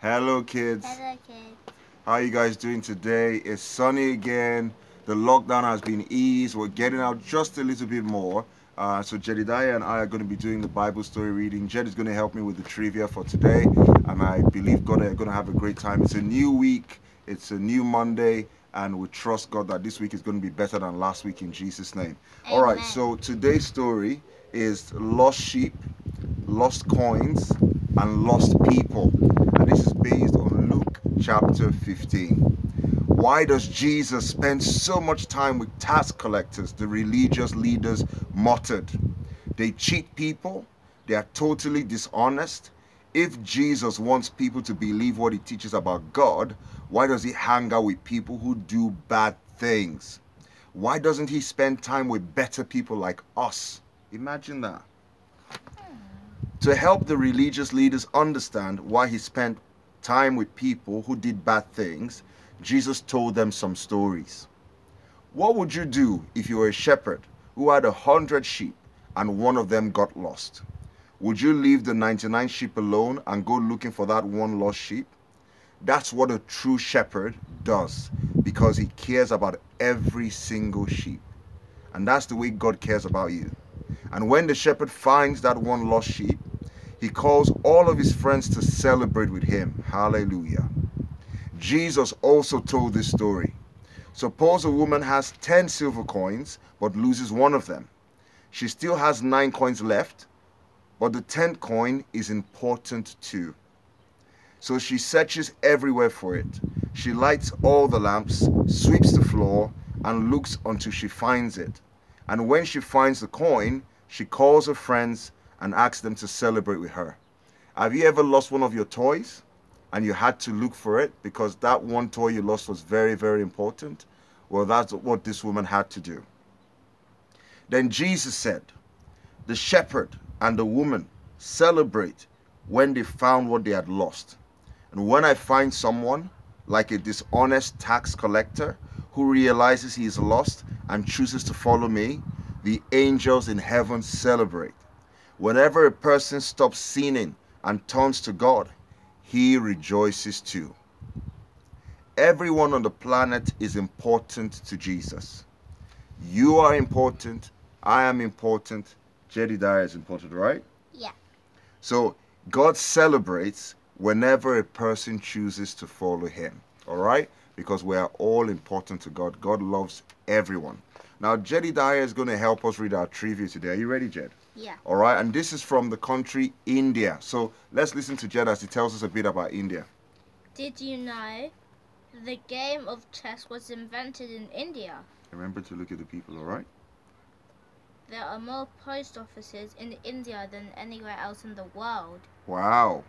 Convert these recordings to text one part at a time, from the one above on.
Hello kids. Hello kids. How are you guys doing today? It's sunny again. The lockdown has been eased. We're getting out just a little bit more. So Jedidiah and I are going to be doing the Bible story reading. Jed is going to help me with the trivia for today. And I believe God are going to have a great time. It's a new week. It's a new Monday. And we trust God that this week is going to be better than last week in Jesus' name. Amen. All right. So today's story is lost sheep, lost coins, and lost people. And this is based on Luke chapter 15. Why does Jesus spend so much time with tax collectors? The religious leaders muttered. They cheat people. They are totally dishonest. If Jesus wants people to believe what he teaches about God, why does he hang out with people who do bad things? Why doesn't he spend time with better people like us? Imagine that. To help the religious leaders understand why he spent time with people who did bad things, Jesus told them some stories. What would you do if you were a shepherd who had 100 sheep and one of them got lost? Would you leave the 99 sheep alone and go looking for that one lost sheep? That's what a true shepherd does, because he cares about every single sheep. And that's the way God cares about you. And when the shepherd finds that one lost sheep, he calls all of his friends to celebrate with him. Hallelujah. Jesus also told this story. Suppose a woman has 10 silver coins, but loses one of them. She still has 9 coins left, but the 10th coin is important too. So she searches everywhere for it. She lights all the lamps, sweeps the floor, and looks until she finds it. And when she finds the coin, she calls her friends and asks them to celebrate with her. Have you ever lost one of your toys and you had to look for it because that one toy you lost was very, very important? Well, that's what this woman had to do. Then Jesus said, the shepherd and the woman celebrate when they found what they had lost. And when I find someone like a dishonest tax collector who realizes he is lost and chooses to follow me, the angels in heaven celebrate. Whenever a person stops sinning and turns to God, he rejoices too. Everyone on the planet is important to Jesus. You are important. I am important. Jedidiah is important, right? Yeah. So God celebrates whenever a person chooses to follow him, all right? Because we are all important to God. God loves everyone. Now, Jedidiah is going to help us read our trivia today. Are you ready, Jed? Yeah. All right, and this is from the country India. So let's listen to Jed as he tells us a bit about India. Did you know the game of chess was invented in India? Remember to look at the people, all right? There are more post offices in India than anywhere else in the world. Wow.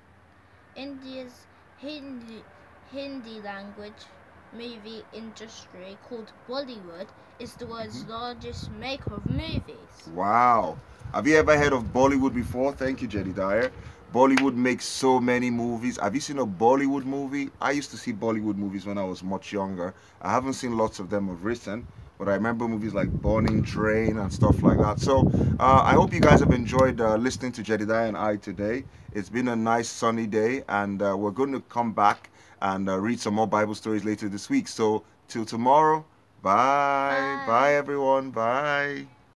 India's Hindi language movie industry, called Bollywood, is the world's largest maker of movies. Wow. Have you ever heard of Bollywood before? Thank you, Jedidiah. Bollywood makes so many movies. Have you seen a Bollywood movie? I used to see Bollywood movies when I was much younger. I haven't seen lots of them of recent, but I remember movies like Burning Train and stuff like that. So I hope you guys have enjoyed listening to Jedidiah and I today. It's been a nice sunny day, and we're going to come back and read some more Bible stories later this week. So till tomorrow, bye. Bye, everyone. Bye.